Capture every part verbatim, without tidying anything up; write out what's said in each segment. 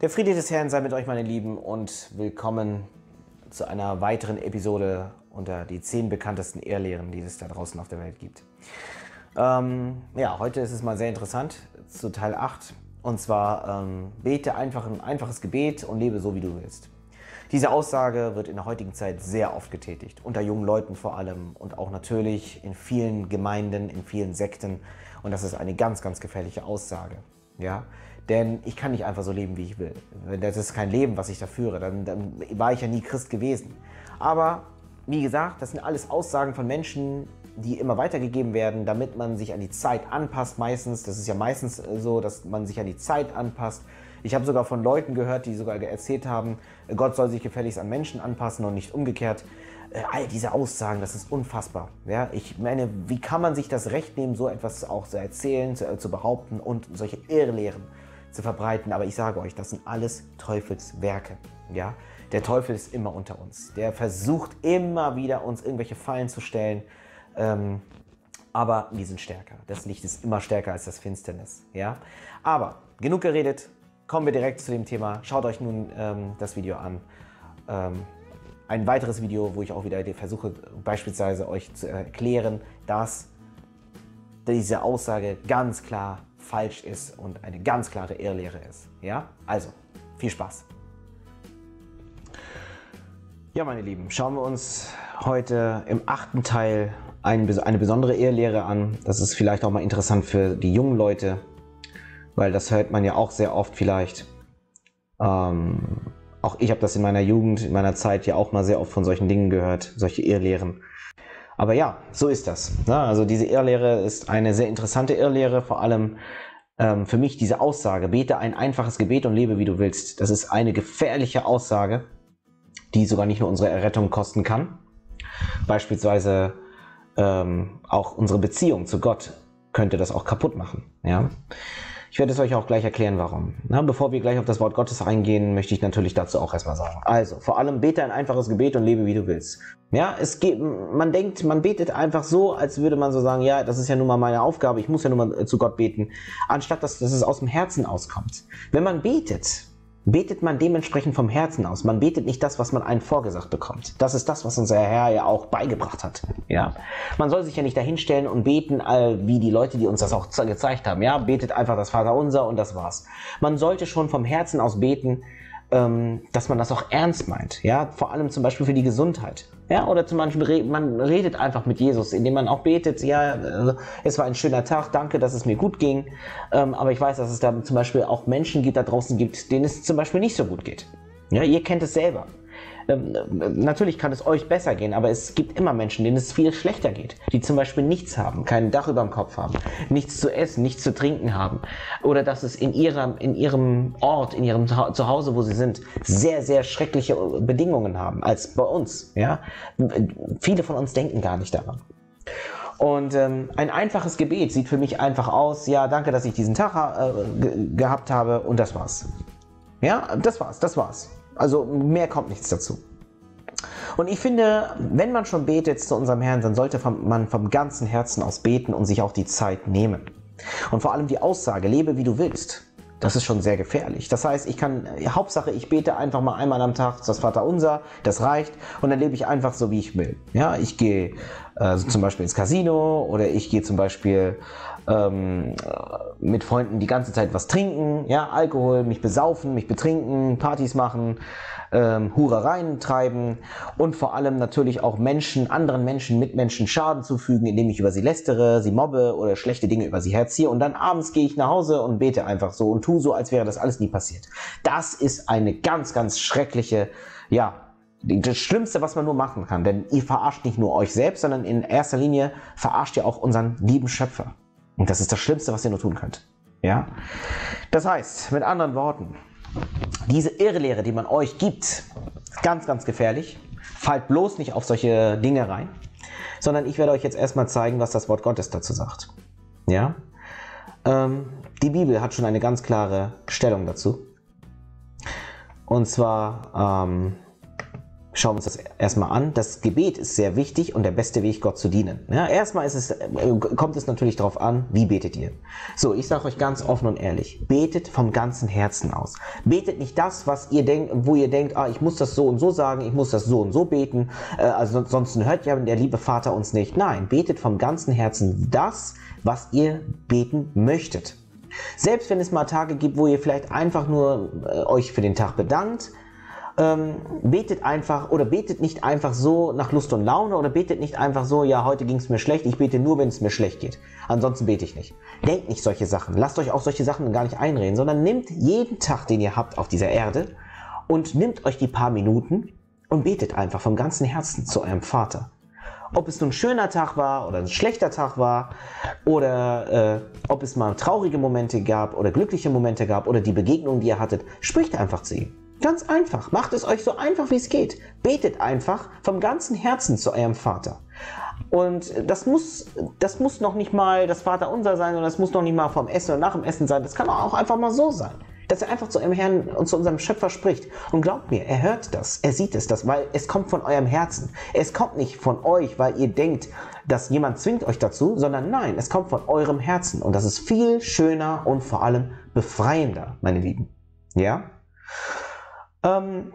Der Friede des Herrn sei mit euch, meine Lieben, und willkommen zu einer weiteren Episode unter die zehn bekanntesten Ehrlehren, die es da draußen auf der Welt gibt. Ähm, ja, heute ist es mal sehr interessant, zu Teil acht, und zwar ähm, bete einfach ein einfaches Gebet und lebe so, wie du willst. Diese Aussage wird in der heutigen Zeit sehr oft getätigt, unter jungen Leuten vor allem und auch natürlich in vielen Gemeinden, in vielen Sekten, und das ist eine ganz, ganz gefährliche Aussage. Ja? Denn ich kann nicht einfach so leben, wie ich will. Das ist kein Leben, was ich da führe, dann, dann war ich ja nie Christ gewesen. Aber wie gesagt, das sind alles Aussagen von Menschen, die immer weitergegeben werden, damit man sich an die Zeit anpasst meistens. Das ist ja meistens so, dass man sich an die Zeit anpasst. Ich habe sogar von Leuten gehört, die sogar erzählt haben, Gott soll sich gefälligst an Menschen anpassen und nicht umgekehrt. All diese Aussagen, das ist unfassbar. Ja, ich meine, wie kann man sich das Recht nehmen, so etwas auch zu erzählen, zu, zu behaupten und solche Irrlehren zu verbreiten? Aber ich sage euch, das sind alles Teufelswerke. Ja? Der Teufel ist immer unter uns. Der versucht immer wieder, uns irgendwelche Fallen zu stellen. Ähm, aber wir sind stärker. Das Licht ist immer stärker als das Finsternis. Ja? Aber genug geredet. Kommen wir direkt zu dem Thema. Schaut euch nun ähm, das Video an. Ähm, ein weiteres Video, wo ich auch wieder versuche, beispielsweise euch zu erklären, dass diese Aussage ganz klar falsch ist und eine ganz klare Irrlehre ist. Ja? Also, viel Spaß. Ja, meine Lieben, schauen wir uns heute im achten Teil ein, eine besondere Irrlehre an. Das ist vielleicht auch mal interessant für die jungen Leute, weil das hört man ja auch sehr oft vielleicht. Ähm, auch ich habe das in meiner Jugend, in meiner Zeit ja auch mal sehr oft von solchen Dingen gehört, solche Irrlehren. Aber ja, so ist das. Ja, also diese Irrlehre ist eine sehr interessante Irrlehre, vor allem ähm, für mich diese Aussage, bete ein einfaches Gebet und lebe, wie du willst. Das ist eine gefährliche Aussage, die sogar nicht nur unsere Errettung kosten kann. Beispielsweise ähm, auch unsere Beziehung zu Gott könnte das auch kaputt machen. Ja? Ich werde es euch auch gleich erklären, warum. Na, bevor wir gleich auf das Wort Gottes eingehen, möchte ich natürlich dazu auch erstmal sagen. Also, vor allem bete ein einfaches Gebet und lebe, wie du willst. Ja, es geht, man denkt, man betet einfach so, als würde man so sagen, ja, das ist ja nun mal meine Aufgabe, ich muss ja nun mal zu Gott beten, anstatt dass, dass es aus dem Herzen auskommt. Wenn man betet, betet man dementsprechend vom Herzen aus. Man betet nicht das, was man einem vorgesagt bekommt. Das ist das, was unser Herr ja auch beigebracht hat. Ja? Man soll sich ja nicht dahinstellen und beten, wie die Leute, die uns das auch gezeigt haben. Ja? Betet einfach das Vaterunser und das war's. Man sollte schon vom Herzen aus beten, dass man das auch ernst meint. Ja? Vor allem zum Beispiel für die Gesundheit. Ja? Oder zum Beispiel, man redet einfach mit Jesus, indem man auch betet, ja, es war ein schöner Tag, danke, dass es mir gut ging. Aber ich weiß, dass es da zum Beispiel auch Menschen gibt, da draußen gibt, denen es zum Beispiel nicht so gut geht. Ja? Ihr kennt es selber. Natürlich kann es euch besser gehen, aber es gibt immer Menschen, denen es viel schlechter geht, die zum Beispiel nichts haben, kein Dach über dem Kopf haben, nichts zu essen, nichts zu trinken haben, oder dass es in ihrem, in ihrem Ort, in ihrem Zuhause, wo sie sind, sehr, sehr schreckliche Bedingungen haben, als bei uns. Ja? Viele von uns denken gar nicht daran. Und ähm, ein einfaches Gebet sieht für mich einfach aus, ja, danke, dass ich diesen Tag äh, gehabt habe, und das war's. Ja, das war's, das war's. Also mehr kommt nichts dazu. Und ich finde, wenn man schon betet zu unserem Herrn, dann sollte man vom ganzen Herzen aus beten und sich auch die Zeit nehmen. Und vor allem die Aussage, lebe wie du willst, das ist schon sehr gefährlich. Das heißt, ich kann, Hauptsache ich bete einfach mal einmal am Tag das Vaterunser, das reicht, und dann lebe ich einfach so, wie ich will. Ja, ich gehe äh, zum Beispiel ins Casino, oder ich gehe zum Beispiel ähm, mit Freunden die ganze Zeit was trinken, ja, Alkohol, mich besaufen, mich betrinken, Partys machen, ähm, Hurereien treiben und vor allem natürlich auch Menschen, anderen Menschen, Mitmenschen Schaden zufügen, indem ich über sie lästere, sie mobbe oder schlechte Dinge über sie herziehe, und dann abends gehe ich nach Hause und bete einfach so und so, als wäre das alles nie passiert. Das ist eine ganz, ganz schreckliche, ja, das Schlimmste, was man nur machen kann. Denn ihr verarscht nicht nur euch selbst, sondern in erster Linie verarscht ihr auch unseren lieben Schöpfer. Und das ist das Schlimmste, was ihr nur tun könnt. Ja? Das heißt, mit anderen Worten, diese Irrlehre, die man euch gibt, ist ganz, ganz gefährlich. Fallt bloß nicht auf solche Dinge rein, sondern ich werde euch jetzt erstmal zeigen, was das Wort Gottes dazu sagt. Ja? Ähm, Die Bibel hat schon eine ganz klare Stellung dazu. Und zwar ähm, Schauen wir uns das erstmal an. Das Gebet ist sehr wichtig und der beste Weg, Gott zu dienen. Ja, erstmal ist es, kommt es natürlich darauf an, wie betet ihr. So, ich sage euch ganz offen und ehrlich, betet vom ganzen Herzen aus. Betet nicht das, was ihr denkt, wo ihr denkt, ah, ich muss das so und so sagen, ich muss das so und so beten, äh, also sonst hört ja der liebe Vater uns nicht. Nein, betet vom ganzen Herzen das, was ihr beten möchtet. Selbst wenn es mal Tage gibt, wo ihr vielleicht einfach nur äh, euch für den Tag bedankt, Ähm, betet einfach oder betet nicht einfach so nach Lust und Laune oder betet nicht einfach so, ja, heute ging es mir schlecht, ich bete nur, wenn es mir schlecht geht. Ansonsten bete ich nicht. Denkt nicht solche Sachen. Lasst euch auch solche Sachen gar nicht einreden, sondern nehmt jeden Tag, den ihr habt auf dieser Erde und nehmt euch die paar Minuten und betet einfach vom ganzen Herzen zu eurem Vater. Ob es nun ein schöner Tag war oder ein schlechter Tag war oder äh, ob es mal traurige Momente gab oder glückliche Momente gab oder die Begegnung, die ihr hattet, spricht einfach zu ihm. Ganz einfach. Macht es euch so einfach, wie es geht. Betet einfach vom ganzen Herzen zu eurem Vater. Und das muss, das muss noch nicht mal das Vaterunser sein oder das muss noch nicht mal vom Essen oder nach dem Essen sein. Das kann auch einfach mal so sein, dass er einfach zu eurem Herrn und zu unserem Schöpfer spricht. Und glaubt mir, er hört das, er sieht es, das, weil es kommt von eurem Herzen. Es kommt nicht von euch, weil ihr denkt, dass jemand zwingt euch dazu, sondern nein, es kommt von eurem Herzen. Und das ist viel schöner und vor allem befreiender, meine Lieben. Ja? Ähm,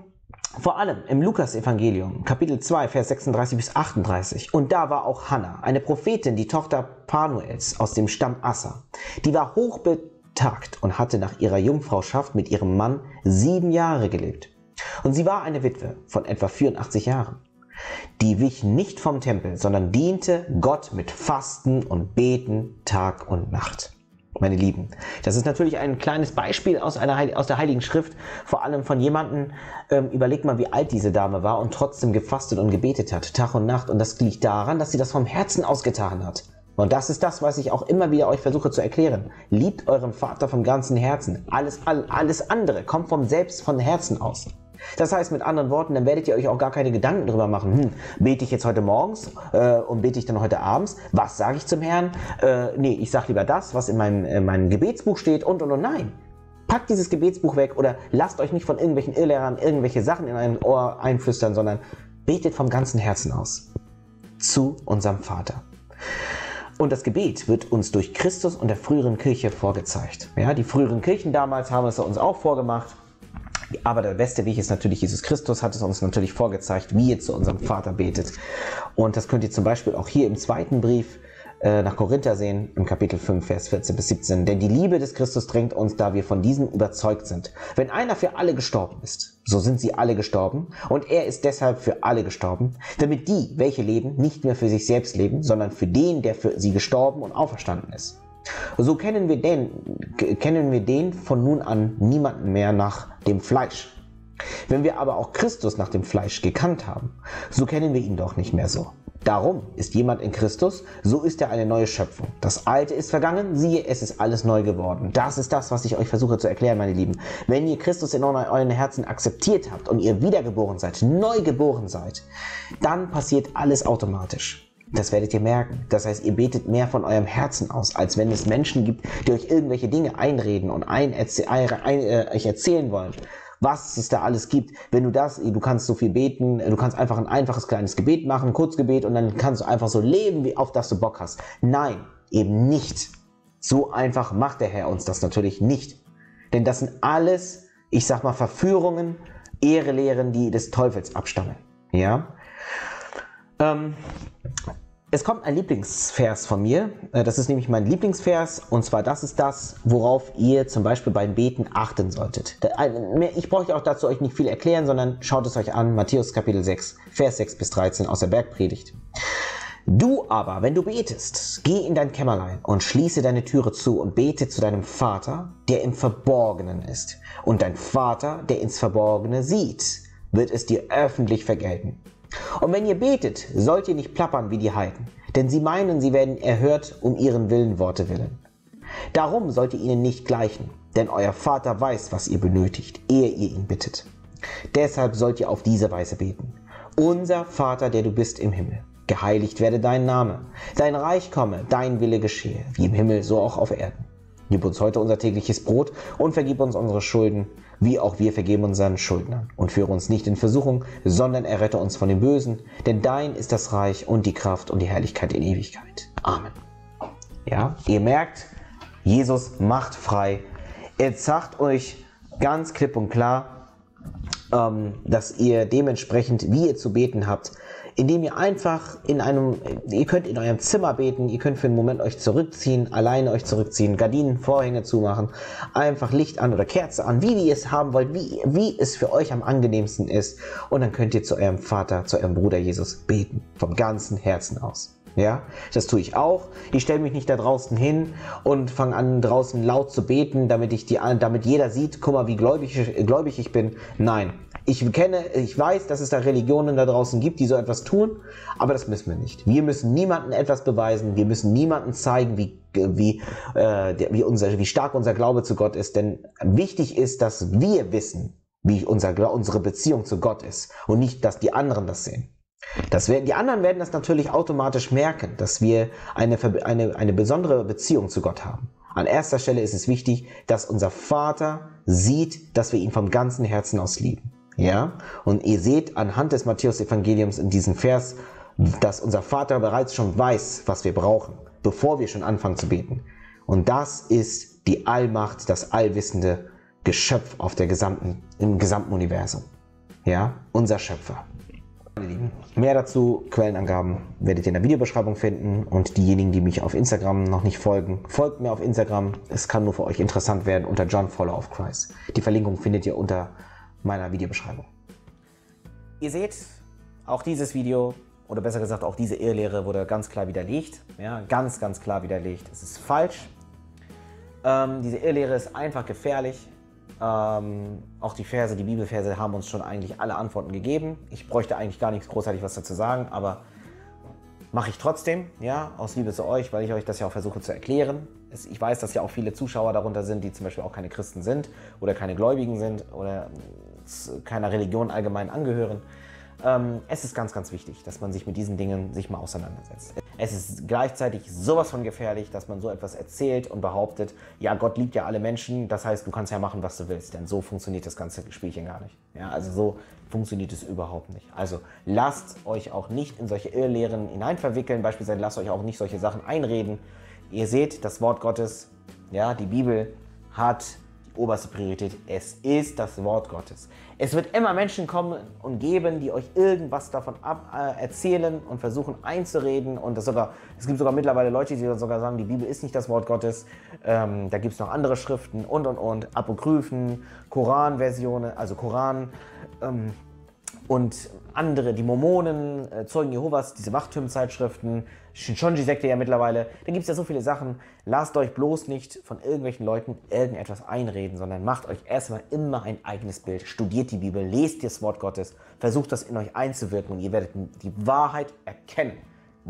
vor allem im Lukas-Evangelium, Kapitel zwei, Vers sechsunddreißig bis achtunddreißig. Und da war auch Hanna, eine Prophetin, die Tochter Panuels aus dem Stamm Asser. Die war hochbetagt und hatte nach ihrer Jungfrauschaft mit ihrem Mann sieben Jahre gelebt. Und sie war eine Witwe von etwa vierundachtzig Jahren. Die wich nicht vom Tempel, sondern diente Gott mit Fasten und Beten Tag und Nacht. Meine Lieben, das ist natürlich ein kleines Beispiel aus, einer, aus der Heiligen Schrift, vor allem von jemandem, ähm, überlegt mal, wie alt diese Dame war und trotzdem gefastet und gebetet hat, Tag und Nacht. Und das liegt daran, dass sie das vom Herzen ausgetan hat. Und das ist das, was ich auch immer wieder euch versuche zu erklären. Liebt euren Vater vom ganzen Herzen. Alles, alles andere kommt vom Selbst, von Herzen aus. Das heißt, mit anderen Worten, dann werdet ihr euch auch gar keine Gedanken darüber machen. Hm, bete ich jetzt heute morgens äh, und bete ich dann heute abends? Was sage ich zum Herrn? Äh, nee, ich sage lieber das, was in meinem, in meinem Gebetsbuch steht und und und nein. Packt dieses Gebetsbuch weg oder lasst euch nicht von irgendwelchen Irrlehrern irgendwelche Sachen in ein Ohr einflüstern, sondern betet vom ganzen Herzen aus zu unserem Vater. Und das Gebet wird uns durch Christus und der früheren Kirche vorgezeigt. Ja, die früheren Kirchen damals haben es uns auch vorgemacht. Aber der beste Weg ist natürlich, Jesus Christus hat es uns natürlich vorgezeigt, wie ihr zu unserem Vater betet. Und das könnt ihr zum Beispiel auch hier im zweiten Brief äh, nach Korinther sehen, im Kapitel fünf, Vers vierzehn bis siebzehn. Denn die Liebe des Christus drängt uns, da wir von diesem überzeugt sind. Wenn einer für alle gestorben ist, so sind sie alle gestorben. Und er ist deshalb für alle gestorben, damit die, welche leben, nicht mehr für sich selbst leben, sondern für den, der für sie gestorben und auferstanden ist. So kennen wir den, kennen wir den von nun an niemanden mehr nach dem Fleisch. Wenn wir aber auch Christus nach dem Fleisch gekannt haben, so kennen wir ihn doch nicht mehr so. Darum ist jemand in Christus, so ist er eine neue Schöpfung. Das Alte ist vergangen, siehe, es ist alles neu geworden. Das ist das, was ich euch versuche zu erklären, meine Lieben. Wenn ihr Christus in euren Herzen akzeptiert habt und ihr wiedergeboren seid, neu geboren seid, dann passiert alles automatisch. Das werdet ihr merken. Das heißt, ihr betet mehr von eurem Herzen aus, als wenn es Menschen gibt, die euch irgendwelche Dinge einreden und ein, ein, äh, euch erzählen wollen, was es da alles gibt. Wenn du das, du kannst so viel beten, du kannst einfach ein einfaches kleines Gebet machen, ein Kurzgebet und dann kannst du einfach so leben, wie auf das du Bock hast. Nein, eben nicht. So einfach macht der Herr uns das natürlich nicht. Denn das sind alles, ich sag mal, Verführungen, Irrlehren, die des Teufels abstammen. Ja? Ähm... Es kommt ein Lieblingsvers von mir, das ist nämlich mein Lieblingsvers und zwar das ist das, worauf ihr zum Beispiel beim Beten achten solltet. Ich brauche auch dazu euch nicht viel erklären, sondern schaut es euch an, Matthäus Kapitel sechs, Vers sechs bis dreizehn aus der Bergpredigt. Du aber, wenn du betest, geh in dein Kämmerlein und schließe deine Türe zu und bete zu deinem Vater, der im Verborgenen ist. Und dein Vater, der ins Verborgene sieht, wird es dir öffentlich vergelten. Und wenn ihr betet, sollt ihr nicht plappern wie die Heiden, denn sie meinen, sie werden erhört um ihren Willenworte willen. Darum sollt ihr ihnen nicht gleichen, denn euer Vater weiß, was ihr benötigt, ehe ihr ihn bittet. Deshalb sollt ihr auf diese Weise beten. Unser Vater, der du bist im Himmel, geheiligt werde dein Name, dein Reich komme, dein Wille geschehe, wie im Himmel, so auch auf Erden. Gib uns heute unser tägliches Brot und vergib uns unsere Schulden, wie auch wir vergeben unseren Schuldnern. Und führe uns nicht in Versuchung, sondern errette uns von dem Bösen, denn dein ist das Reich und die Kraft und die Herrlichkeit in Ewigkeit. Amen. Ja, ihr merkt, Jesus macht frei. Er sagt euch ganz klipp und klar, ähm, dass ihr dementsprechend, wie ihr zu beten habt, indem ihr einfach in einem, ihr könnt in eurem Zimmer beten, ihr könnt für einen Moment euch zurückziehen, alleine euch zurückziehen, Gardinen, Vorhänge zumachen, einfach Licht an oder Kerze an, wie ihr es haben wollt, wie, wie es für euch am angenehmsten ist. Und dann könnt ihr zu eurem Vater, zu eurem Bruder Jesus beten, vom ganzen Herzen aus. Ja, das tue ich auch. Ich stelle mich nicht da draußen hin und fange an, draußen laut zu beten, damit ich die, damit jeder sieht, guck mal, wie gläubig, gläubig ich bin. Nein. Ich kenne, ich weiß, dass es da Religionen da draußen gibt, die so etwas tun, aber das müssen wir nicht. Wir müssen niemandem etwas beweisen, wir müssen niemandem zeigen, wie, wie, äh, wie, unser, wie stark unser Glaube zu Gott ist, denn wichtig ist, dass wir wissen, wie unser, unsere Beziehung zu Gott ist und nicht, dass die anderen das sehen. Das werden, die anderen werden das natürlich automatisch merken, dass wir eine, eine, eine besondere Beziehung zu Gott haben. An erster Stelle ist es wichtig, dass unser Vater sieht, dass wir ihn vom ganzen Herzen aus lieben. Ja, und ihr seht anhand des Matthäus-Evangeliums in diesem Vers, dass unser Vater bereits schon weiß, was wir brauchen, bevor wir schon anfangen zu beten. Und das ist die Allmacht, das allwissende Geschöpf auf der gesamten, im gesamten Universum. Ja, unser Schöpfer. Mehr dazu, Quellenangaben, werdet ihr in der Videobeschreibung finden. Und diejenigen, die mich auf Instagram noch nicht folgen, folgt mir auf Instagram. Es kann nur für euch interessant werden unter John Follower of Christ. Die Verlinkung findet ihr unter meiner Videobeschreibung. Ihr seht, auch dieses Video, oder besser gesagt auch diese Irrlehre, wurde ganz klar widerlegt. Ja, ganz, ganz klar widerlegt. Es ist falsch. Ähm, diese Irrlehre ist einfach gefährlich. Ähm, auch die Verse, die Bibelverse haben uns schon eigentlich alle Antworten gegeben. Ich bräuchte eigentlich gar nichts großartig was dazu sagen, aber mache ich trotzdem, ja, aus Liebe zu euch, weil ich euch das ja auch versuche zu erklären. Ich weiß, dass ja auch viele Zuschauer darunter sind, die zum Beispiel auch keine Christen sind oder keine Gläubigen sind oder keiner Religion allgemein angehören. Ähm, es ist ganz, ganz wichtig, dass man sich mit diesen Dingen sich mal auseinandersetzt. Es ist gleichzeitig sowas von gefährlich, dass man so etwas erzählt und behauptet, ja, Gott liebt ja alle Menschen, das heißt, du kannst ja machen, was du willst, denn so funktioniert das ganze Spielchen gar nicht. Ja, also so funktioniert es überhaupt nicht. Also lasst euch auch nicht in solche Irrlehren hineinverwickeln, beispielsweise lasst euch auch nicht solche Sachen einreden. Ihr seht, das Wort Gottes, ja, die Bibel hat oberste Priorität. Es ist das Wort Gottes. Es wird immer Menschen kommen und geben, die euch irgendwas davon ab, äh, erzählen und versuchen einzureden. Und das sogar, es gibt sogar mittlerweile Leute, die sogar sagen, die Bibel ist nicht das Wort Gottes. Ähm, da gibt es noch andere Schriften und, und, und. Apokryphen, Koranversionen, also Koran ähm, und andere, die Mormonen, äh, Zeugen Jehovas, diese Wachtturmzeitschriften, Shinshonji-Sekte ja mittlerweile, da gibt es ja so viele Sachen. Lasst euch bloß nicht von irgendwelchen Leuten irgendetwas einreden, sondern macht euch erstmal immer ein eigenes Bild. Studiert die Bibel, lest das Wort Gottes, versucht das in euch einzuwirken und ihr werdet die Wahrheit erkennen,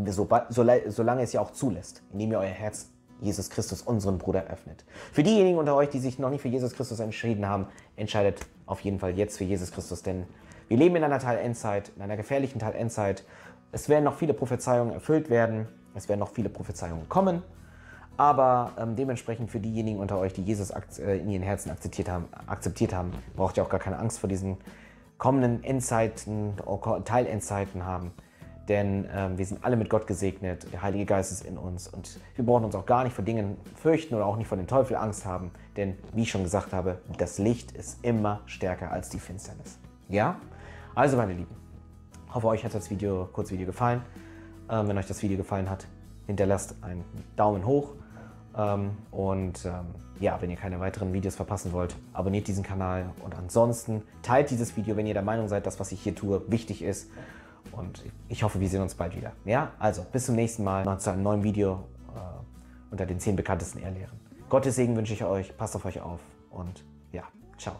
so, so, solange es ja auch zulässt, indem ihr euer Herz Jesus Christus, unseren Bruder, öffnet. Für diejenigen unter euch, die sich noch nicht für Jesus Christus entschieden haben, entscheidet auf jeden Fall jetzt für Jesus Christus, denn wir leben in einer Teil-Endzeit, in einer gefährlichen Teil-Endzeit. Es werden noch viele Prophezeiungen erfüllt werden, es werden noch viele Prophezeiungen kommen, aber ähm, dementsprechend für diejenigen unter euch, die Jesus äh, in ihren Herzen akzeptiert haben, akzeptiert haben, braucht ihr auch gar keine Angst vor diesen kommenden Endzeiten, Teilendzeiten haben, denn ähm, wir sind alle mit Gott gesegnet, der Heilige Geist ist in uns und wir brauchen uns auch gar nicht vor Dingen fürchten oder auch nicht vor dem Teufel Angst haben, denn wie ich schon gesagt habe, das Licht ist immer stärker als die Finsternis. Ja? Also meine Lieben, ich hoffe, euch hat das Video, Kurzvideo gefallen. Ähm, wenn euch das Video gefallen hat, hinterlasst einen Daumen hoch. Ähm, und ähm, ja, wenn ihr keine weiteren Videos verpassen wollt, abonniert diesen Kanal. Und ansonsten teilt dieses Video, wenn ihr der Meinung seid, dass was ich hier tue, wichtig ist. Und ich hoffe, wir sehen uns bald wieder. Ja, also bis zum nächsten Mal zu einem neuen Video äh, unter den zehn bekanntesten Irrlehren. Gottes Segen wünsche ich euch, passt auf euch auf und ja, ciao.